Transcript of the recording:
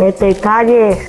Que te calles.